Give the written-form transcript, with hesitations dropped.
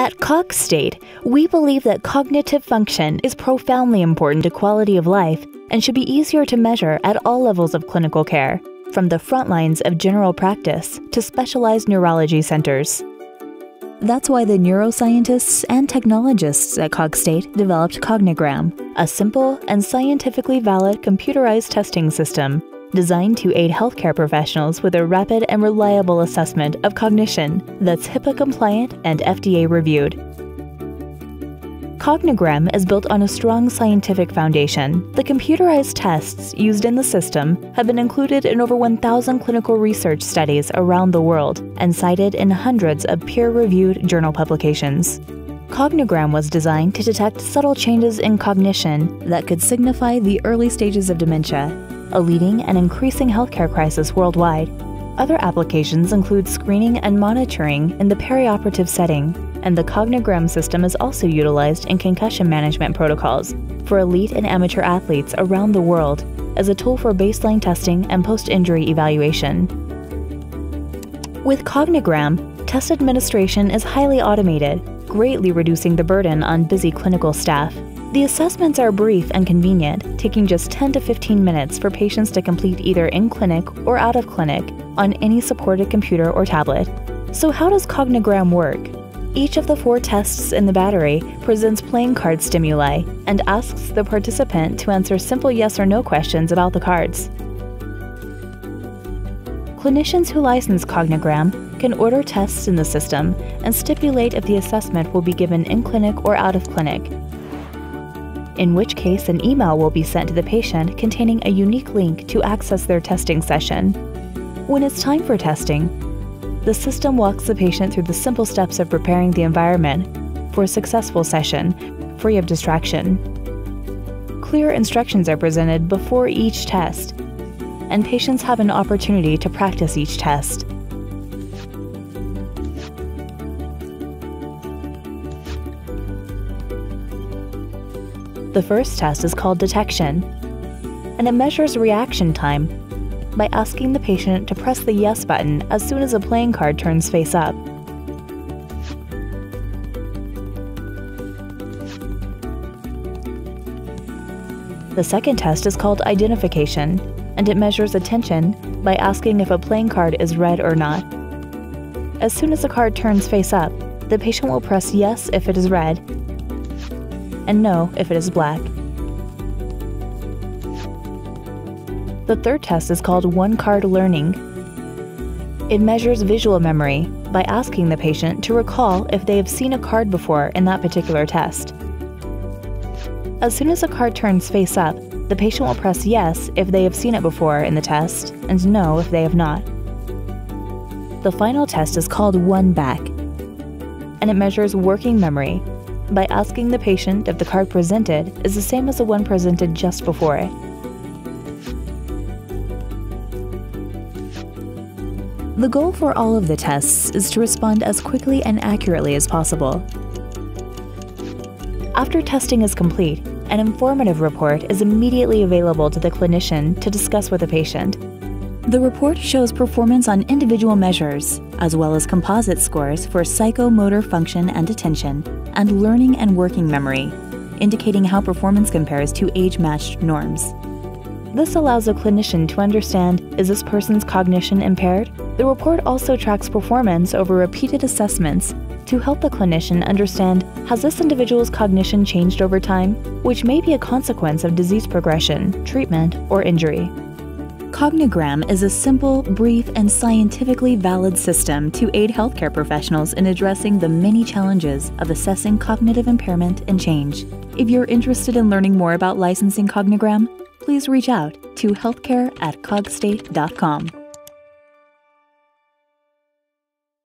At Cogstate, we believe that cognitive function is profoundly important to quality of life and should be easier to measure at all levels of clinical care, from the front lines of general practice to specialized neurology centers. That's why the neuroscientists and technologists at Cogstate developed Cognigram, a simple and scientifically valid computerized testing system designed to aid healthcare professionals with a rapid and reliable assessment of cognition that's HIPAA-compliant and FDA-reviewed. Cognigram is built on a strong scientific foundation. The computerized tests used in the system have been included in over 1,000 clinical research studies around the world and cited in hundreds of peer-reviewed journal publications. Cognigram was designed to detect subtle changes in cognition that could signify the early stages of dementia, a leading and increasing healthcare crisis worldwide. Other applications include screening and monitoring in the perioperative setting, and the Cognigram system is also utilized in concussion management protocols for elite and amateur athletes around the world as a tool for baseline testing and post-injury evaluation. With Cognigram, test administration is highly automated, greatly reducing the burden on busy clinical staff. The assessments are brief and convenient, taking just 10 to 15 minutes for patients to complete either in clinic or out of clinic on any supported computer or tablet. So how does Cognigram work? Each of the 4 tests in the battery presents playing card stimuli and asks the participant to answer simple yes or no questions about the cards. Clinicians who license Cognigram can order tests in the system and stipulate if the assessment will be given in clinic or out of clinic, in which case an email will be sent to the patient containing a unique link to access their testing session. When it's time for testing, the system walks the patient through the simple steps of preparing the environment for a successful session, free of distraction. Clear instructions are presented before each test, and patients have an opportunity to practice each test. The first test is called detection, and it measures reaction time by asking the patient to press the yes button as soon as a playing card turns face up. The second test is called identification, and it measures attention by asking if a playing card is red or not. As soon as the card turns face up, the patient will press yes if it is red, and no if it is black. The third test is called one-card learning. It measures visual memory by asking the patient to recall if they have seen a card before in that particular test. As soon as a card turns face up, the patient will press yes if they have seen it before in the test and no if they have not. The final test is called one back, and it measures working memory by asking the patient if the card presented is the same as the one presented just before it. The goal for all of the tests is to respond as quickly and accurately as possible. After testing is complete, an informative report is immediately available to the clinician to discuss with the patient. The report shows performance on individual measures, as well as composite scores for psychomotor function and attention, and learning and working memory, indicating how performance compares to age-matched norms. This allows a clinician to understand, is this person's cognition impaired? The report also tracks performance over repeated assessments to help the clinician understand, has this individual's cognition changed over time, which may be a consequence of disease progression, treatment, or injury. Cognigram is a simple, brief, and scientifically valid system to aid healthcare professionals in addressing the many challenges of assessing cognitive impairment and change. If you're interested in learning more about licensing Cognigram, please reach out to healthcare@cogstate.com.